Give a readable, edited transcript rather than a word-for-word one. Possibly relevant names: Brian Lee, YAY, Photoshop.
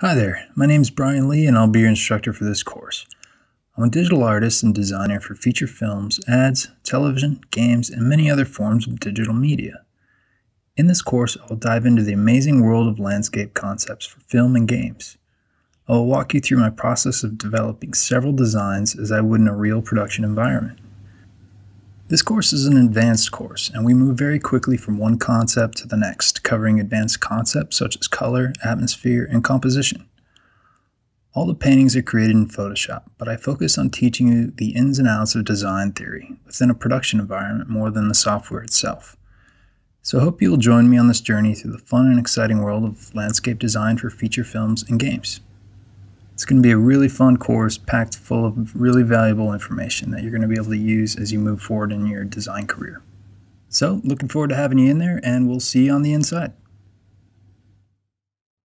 Hi there, my name is Brian Lee and I'll be your instructor for this course. I'm a digital artist and designer for feature films, ads, television, games, and many other forms of digital media. In this course, I will dive into the amazing world of landscape concepts for film and games. I will walk you through my process of developing several designs as I would in a real production environment. This course is an advanced course, and we move very quickly from one concept to the next, covering advanced concepts such as color, atmosphere, and composition. All the paintings are created in Photoshop, but I focus on teaching you the ins and outs of design theory within a production environment more than the software itself. So I hope you'll join me on this journey through the fun and exciting world of landscape design for feature films and games. It's going to be a really fun course packed full of really valuable information that you're going to be able to use as you move forward in your design career. So, looking forward to having you in there, and we'll see you on the inside.